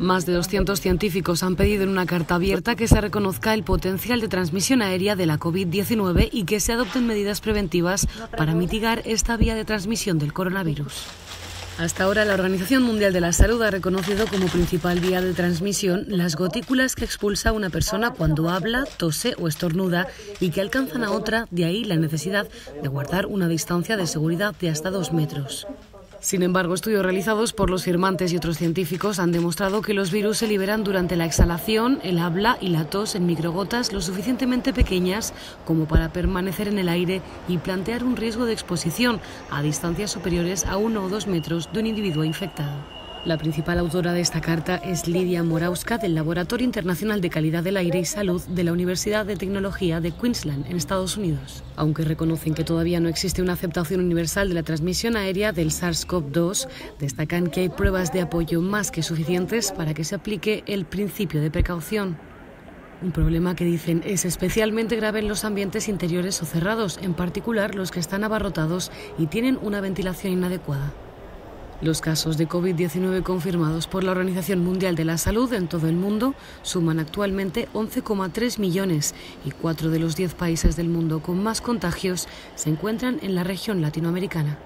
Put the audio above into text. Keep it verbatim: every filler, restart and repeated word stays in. Más de doscientos científicos han pedido en una carta abierta que se reconozca el potencial de transmisión aérea de la COVID diecinueve y que se adopten medidas preventivas para mitigar esta vía de transmisión del coronavirus. Hasta ahora, la Organización Mundial de la Salud ha reconocido como principal vía de transmisión las gotículas que expulsa una persona cuando habla, tose o estornuda y que alcanzan a otra, de ahí la necesidad de guardar una distancia de seguridad de hasta dos metros. Sin embargo, estudios realizados por los firmantes y otros científicos han demostrado que los virus se liberan durante la exhalación, el habla y la tos en microgotas lo suficientemente pequeñas como para permanecer en el aire y plantear un riesgo de exposición a distancias superiores a uno o dos metros de un individuo infectado. La principal autora de esta carta es Lidia Morawska, del Laboratorio Internacional de Calidad del Aire y Salud de la Universidad de Tecnología de Queensland, en Estados Unidos. Aunque reconocen que todavía no existe una aceptación universal de la transmisión aérea del SARS CoV dos, destacan que hay pruebas de apoyo más que suficientes para que se aplique el principio de precaución. Un problema que, dicen, es especialmente grave en los ambientes interiores o cerrados, en particular los que están abarrotados y tienen una ventilación inadecuada. Los casos de COVID diecinueve confirmados por la Organización Mundial de la Salud en todo el mundo suman actualmente once coma tres millones y cuatro de los diez países del mundo con más contagios se encuentran en la región latinoamericana.